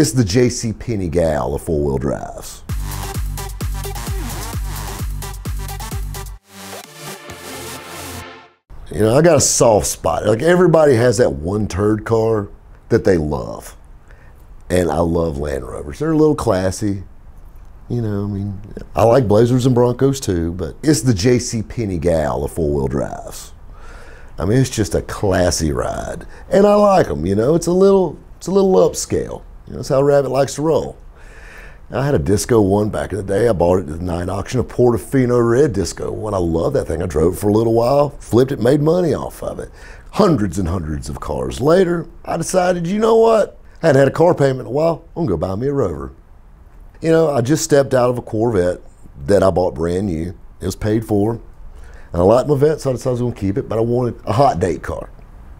It's the JCPenney gal of four-wheel drives. You know, I got a soft spot. Like, everybody has that one turd car that they love. And I love Land Rovers. They're a little classy. You know, I mean, I like Blazers and Broncos too, but it's the JCPenney gal of four-wheel drives. I mean, it's just a classy ride. And I like them, you know. It's a little upscale. You know, that's how Rabbit likes to roll. I had a Disco 1 back in the day. I bought it at the night auction, a Portofino Red Disco 1. I love that thing. I drove it for a little while, flipped it, made money off of it. Hundreds and hundreds of cars later, I decided, you know what? I hadn't had a car payment in a while. I'm going to go buy me a Rover. You know, I just stepped out of a Corvette that I bought brand new. It was paid for. And I liked my Vette, so I decided I was going to keep it, but I wanted a hot date car.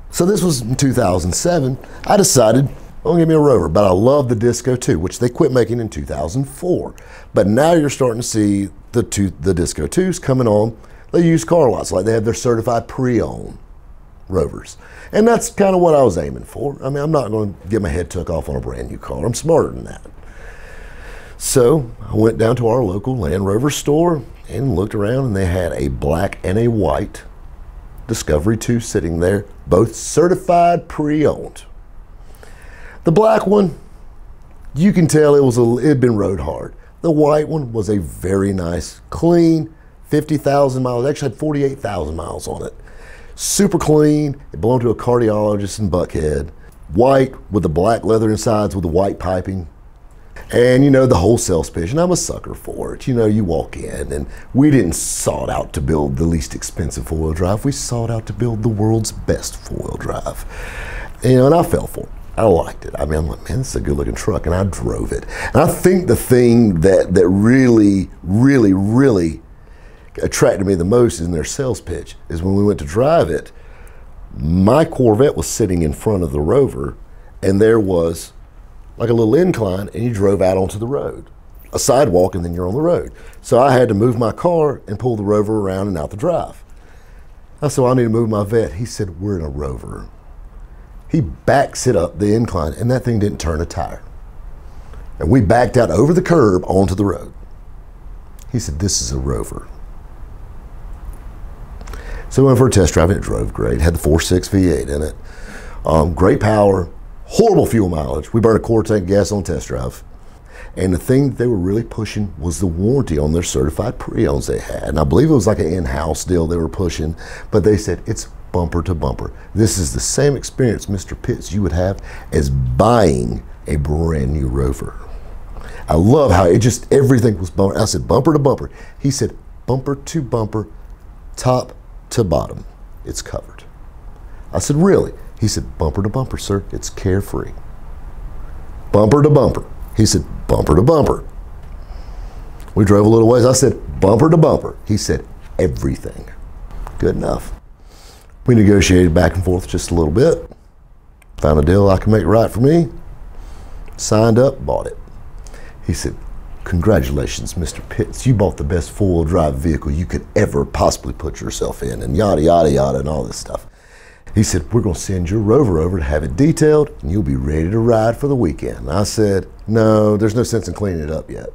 So this was in 2007. I decided, I'm going to give me a Rover, but I love the Disco 2, which they quit making in 2004. But now you're starting to see the Disco 2s coming on the used car lots. Like, they have their certified pre-owned Rovers. And that's kind of what I was aiming for. I mean, I'm not going to get my head took off on a brand new car. I'm smarter than that. So I went down to our local Land Rover store and looked around, and they had a black and a white Discovery 2 sitting there, both certified pre-owned. The black one, you can tell it had been rode hard. The white one was a very nice, clean, 50,000 miles, actually had 48,000 miles on it. Super clean, it belonged to a cardiologist in Buckhead. White with the black leather insides with the white piping. And you know, the wholesale pitch, and I'm a sucker for it. You know, you walk in, and we didn't sought out to build the least expensive four-wheel drive. We sought out to build the world's best four-wheel drive. You know, and I fell for it. I liked it. I mean, I'm like, man, this is a good-looking truck, and I drove it. And I think the thing that really, really, really attracted me the most in their sales pitch is when we went to drive it, my Corvette was sitting in front of the Rover, and there was like a little incline, and you drove out onto the road, a sidewalk, and then you're on the road. So I had to move my car and pull the Rover around and out the drive. I said, well, I need to move my Vette. He said, we're in a Rover. He backs it up the incline, and that thing didn't turn a tire. And we backed out over the curb onto the road. He said, this is a Rover. So we went for a test drive, and it drove great. It had the 4.6 V8 in it, great power. Horrible fuel mileage. We burned a quarter tank of gas on test drive. And the thing that they were really pushing was the warranty on their certified pre-owns they had. And I believe it was like an in-house deal they were pushing, but they said it's bumper to bumper. This is the same experience, Mr. Pitts, you would have as buying a brand new Rover. I love how it just, everything was bumper. I said bumper to bumper. He said bumper to bumper, top to bottom, it's covered. I said, really? He said, bumper to bumper, sir, it's carefree. Bumper to bumper. He said, bumper to bumper. We drove a little ways. I said, bumper to bumper. He said, everything. Good enough. We negotiated back and forth just a little bit. Found a deal I could make right for me. Signed up, bought it. He said, congratulations, Mr. Pitts. You bought the best four-wheel drive vehicle you could ever possibly put yourself in, and yada, yada, yada, and all this stuff. He said, we're going to send your Rover over to have it detailed, and you'll be ready to ride for the weekend. And I said, no, there's no sense in cleaning it up yet.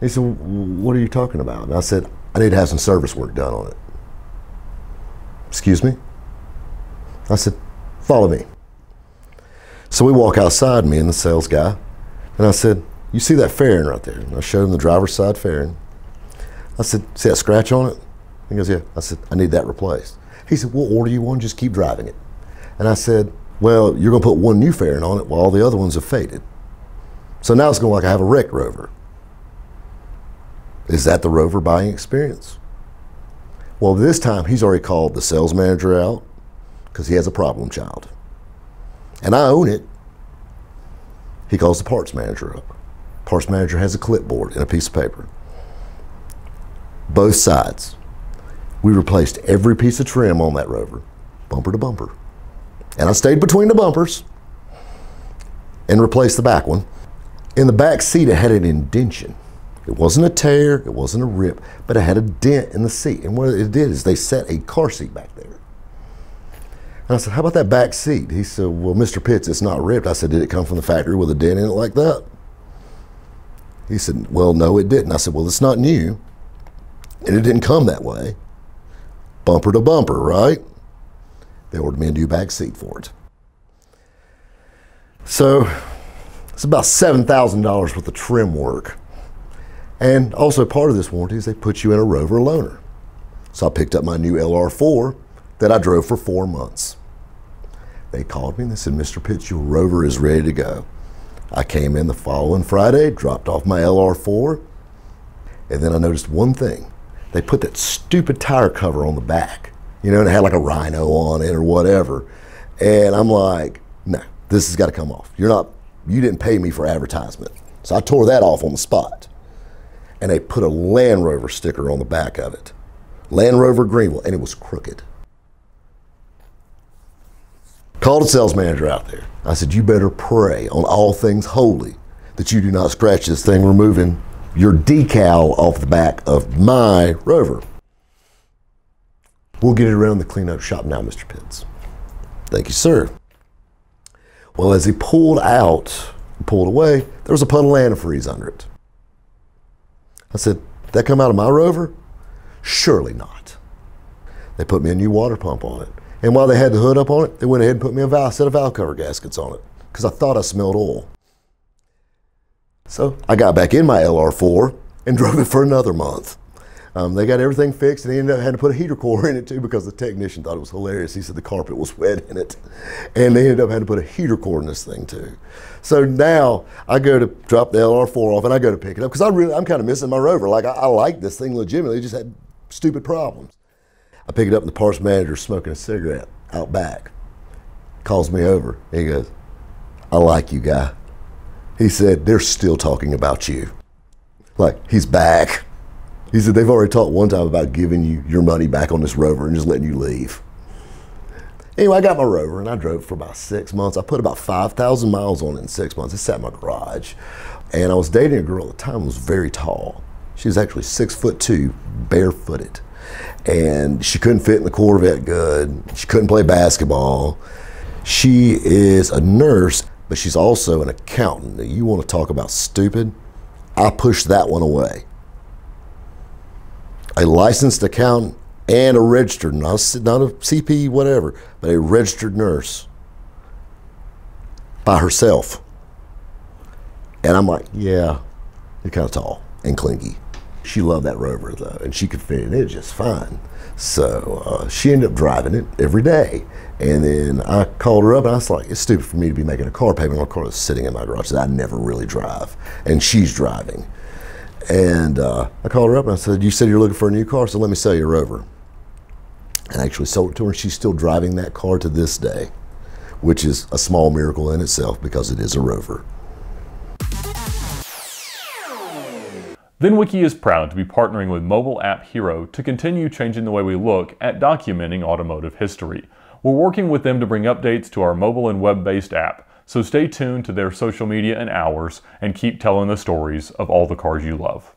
He said, what are you talking about? And I said, I need to have some service work done on it. Excuse me? I said, follow me. So we walk outside, me and the sales guy, and I said, you see that fairing right there? And I showed him the driver's side fairing. I said, see that scratch on it? He goes, yeah. I said, I need that replaced. He said, we'll order you one, just keep driving it. And I said, well, you're gonna put one new fairing on it while all the other ones have faded. So now it's gonna look like I have a wrecked Rover. Is that the Rover buying experience? Well, this time he's already called the sales manager out because he has a problem child. And I own it. He calls the parts manager up. Parts manager has a clipboard and a piece of paper. Both sides. We replaced every piece of trim on that Rover, bumper to bumper. And I stayed between the bumpers and replaced the back one. In the back seat, it had an indentation. It wasn't a tear, it wasn't a rip, but it had a dent in the seat. And what it did is they set a car seat back there. And I said, how about that back seat? He said, well, Mr. Pitts, it's not ripped. I said, did it come from the factory with a dent in it like that? He said, well, no, it didn't. I said, well, it's not new, and it didn't come that way. Bumper to bumper, right? They ordered me a new back seat for it. So it's about $7,000 worth of trim work. And also part of this warranty is they put you in a Rover loaner. So I picked up my new LR4 that I drove for 4 months. They called me and they said, Mr. Pitts, your Rover is ready to go. I came in the following Friday, dropped off my LR4, and then I noticed one thing. They put that stupid tire cover on the back, you know, and it had like a rhino on it or whatever. And I'm like, no, this has got to come off. You didn't pay me for advertisement. So I tore that off on the spot. And they put a Land Rover sticker on the back of it. Land Rover Greenville, and it was crooked. Called a sales manager out there. I said, you better pray on all things holy that you do not scratch this thing removing your decal off the back of my Rover. We'll get it around the cleanup shop now, Mr. Pitts. Thank you, sir. Well, as he pulled away, there was a puddle of antifreeze under it. I said, that come out of my Rover? Surely not. They put me a new water pump on it. And while they had the hood up on it, they went ahead and put me a set of valve cover gaskets on it because I thought I smelled oil. So I got back in my LR4 and drove it for another month. They got everything fixed, and they ended up having to put a heater core in it too because the technician thought it was hilarious. He said the carpet was wet in it. And they ended up having to put a heater core in this thing too. So now I go to drop the LR4 off and I go to pick it up because I'm kind of missing my Rover. Like I like this thing legitimately, it just had stupid problems. I pick it up and the parts manager's smoking a cigarette out back. Calls me over, he goes, I like you, guy. He said, they're still talking about you. Like, he's back. He said, they've already talked one time about giving you your money back on this Rover and just letting you leave. Anyway, I got my Rover and I drove for about 6 months. I put about 5,000 miles on it in 6 months. It sat in my garage. And I was dating a girl at the time who was very tall. She was actually 6'2", barefooted. And she couldn't fit in the Corvette good. She couldn't play basketball. She is a nurse, but she's also an accountant. You want to talk about stupid? I pushed that one away. A licensed accountant and a registered, not a CP, whatever, but a registered nurse by herself. And I'm like, yeah, you're kind of tall and clingy. She loved that Rover though, and she could fit in it just fine. So she ended up driving it every day. And then I called her up and I was like, it's stupid for me to be making a car payment on a car that's sitting in my garage that I never really drive, and she's driving. And I called her up and I said, you said you're looking for a new car, so let me sell you a Rover. And I actually sold it to her, and she's still driving that car to this day, which is a small miracle in itself because it is a Rover. VINwiki is proud to be partnering with Mobile App Hero to continue changing the way we look at documenting automotive history. We're working with them to bring updates to our mobile and web-based app, so stay tuned to their social media and ours and keep telling the stories of all the cars you love.